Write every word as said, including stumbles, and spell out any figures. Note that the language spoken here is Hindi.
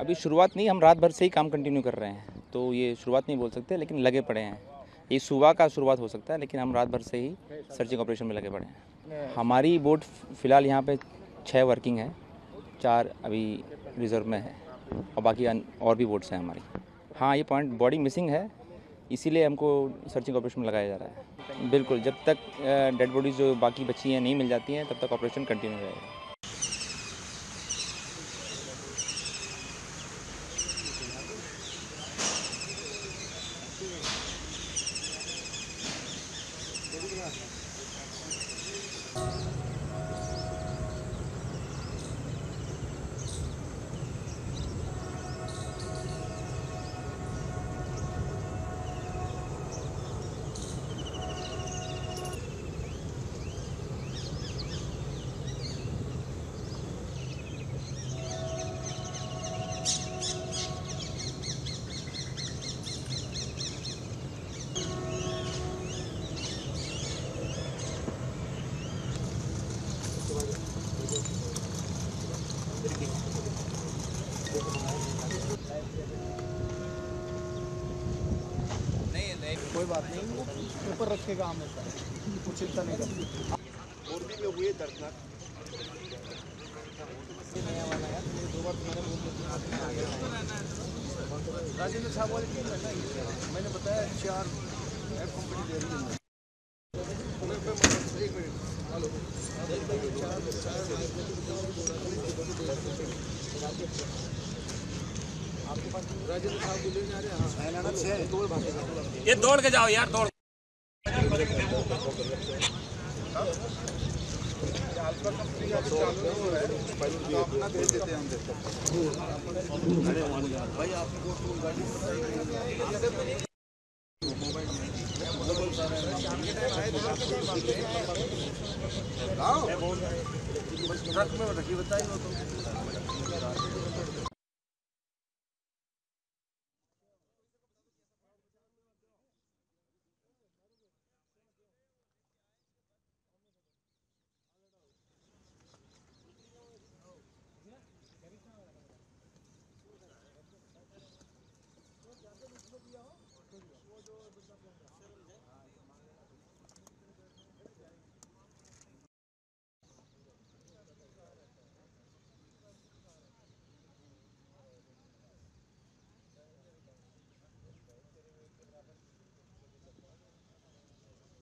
अभी शुरुआत नहीं, हम रात भर से ही काम कंटिन्यू कर रहे हैं तो ये शुरुआत नहीं बोल सकते, लेकिन लगे पड़े हैं। ये सुबह का शुरुआत हो सकता है, लेकिन हम रात भर से ही सर्चिंग ऑपरेशन में लगे पड़े हैं। हमारी बोट फ़िलहाल यहाँ पे छः वर्किंग है, चार अभी रिजर्व में है और बाकी और भी बोट्स हैं हमारी। हाँ, ये पॉइंट बॉडी मिसिंग है, इसीलिए हमको सर्चिंग ऑपरेशन में लगाया जा रहा है। बिल्कुल, जब तक डेड बॉडीज जो बाकी बची हैं नहीं मिल जाती हैं तब तक ऑपरेशन कंटिन्यू रहेगा। कोई बात नहीं, ऊपर रखेगा हमेशा, कुछ चिंता नहीं करना। राजेंद्र साहब वाले की मैंने बताया चार एफ कंपनी दे रही है। आपके पास राजेंद्र साहब को लेने आ रहे हैं। हां, नाना से दौड़ भागे, ये दौड़ के जाओ यार, दौड़ चालकर कंपनी का चालू हो रहा है, पहले अपना भेज देते हैं हम देखो। अरे भाई, आपको टूल गाड़ी बताइए, मोबाइल में शाम के टाइम आए तो लाओ ट्रक में रखी, बताइए वो तो।